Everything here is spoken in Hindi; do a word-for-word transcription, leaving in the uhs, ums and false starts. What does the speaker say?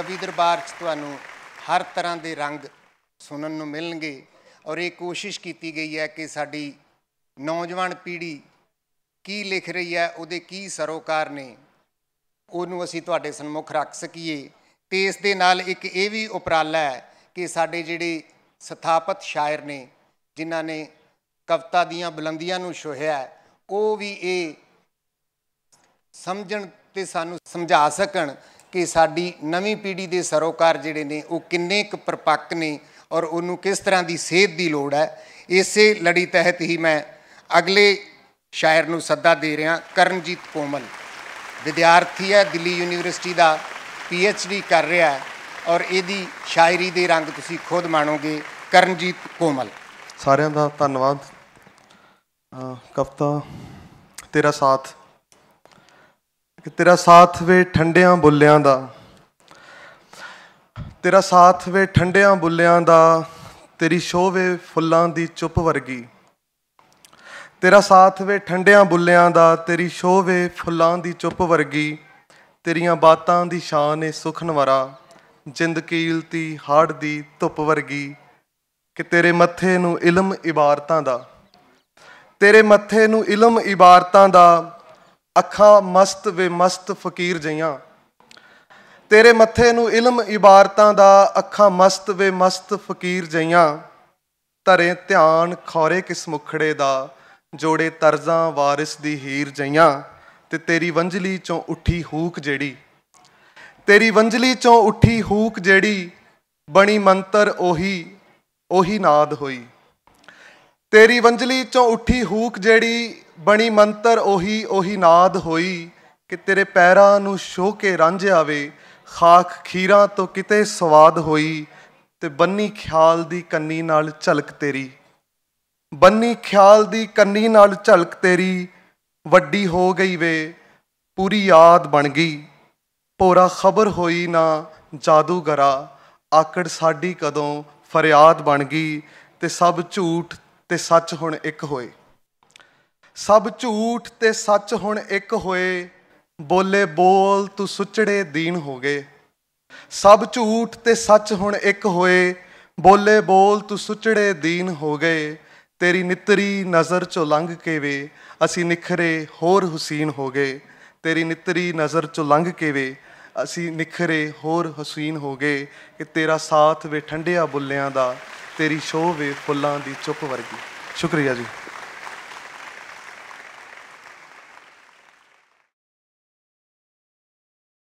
कवी दरबार तुहानूं हर तरह के रंग सुनन नूं मिलणगे और ये कोशिश की गई है कि साडी नौजवान पीढ़ी की लिख रही है, उहदे की सरोकार ने, उहनूं असीं तुहाडे सन्मुख रख सकीए। ते इस दे नाल एक ये भी उपराला है कि साडे जिहड़े सथापत शायर ने जिन्हां ने कविता दीआं बुलंदियां नूं छुहिआ वो भी ये समझण ते सानूं समझा सकण कि साडी नवीं पीढ़ी दे सरोकार जिहड़े ने वो किन्ने क परपक्क ने और उन्होंने किस तरह की सेध की लोड़ है। इसे लड़ी तहत ही मैं अगले शायर नूं सदा दे रहा। करनजीत कोमल विद्यार्थी है, दिल्ली यूनीवर्सिटी का पी एच डी कर रहा है और यदी शायरी दे रंग तुसीं खुद माणोगे। करनजीत कोमल, सारिआं दा धन्नवाद। कविता तेरा साथ, तेरा साथ वे ठंडियां बुल्लियां दा, तेरा साथ वे ठंडियां बुल्लियां दा, तेरी शोभे फुल्लां दी चुप वर्गी, तेरा साथ वे ठंडियां बुल्लियां दा, तेरी शोभे फुल्लां दी चुप वर्गी, तेरियां बातां दी शान ए सुखनवरा, जिंद कीलती हाड़ दी धुप वर्गी, कि तेरे मत्थे नूं इलम इबारतां दा, तेरे मत्थे नूं इलम इबारतां दा, अखां मस्त वे मस्त फकीर जियां, तेरे मत्थे नूं इलम इबारतां दा, अखां मस्त वे मस्त फकीर जियां, धरे ध्यान खौरे किस मुखड़े दा, जोड़े तर्जां वारिस दी हीर जियां, ते तेरी वंजली चों उठी हूक जेड़ी, तेरी वंजली चों उठी हूक जेड़ी, बनी मंतर ओही ओही नाद होई, तेरी वंजली चों उठी हूक जेड़ी, बनी मंतर ओही ओही नाद होई, कि तेरे पैरां नूं शो के रांझे आवे, खाक खीरां तो किते स्वाद होई, ते बन्नी ख्याल दी कन्नी नाल झलक तेरी, बन्नी ख्याल दी कन्नी नाल झलक तेरी, वड्डी हो गई वे पूरी याद बन गई, भोरा खबर होई ना जादूगरा, आकड़ साडी कदों फरियाद बन गई, ते सब झूठ ते सच हुण एक होए, सब झूठ ते सच हुण एक होए, बोले बोल तू सुचड़े दीन हो गए, सब झूठ ते सच हुण एक होए, बोले बोल तू सुचड़े दीन हो गए, तेरी नितरी नज़र चो लंघ के वे असी निखरे होर हुसीन हो गए, तेरी नितरी नज़र चो लंघ के वे असी निखरे होर हुसीन हो गए, कि तेरा साथ वे ठंडिया बुल्लियां दा, तेरी शोह वे फुल्लां दी चुप वर्गी। शुक्रिया जी।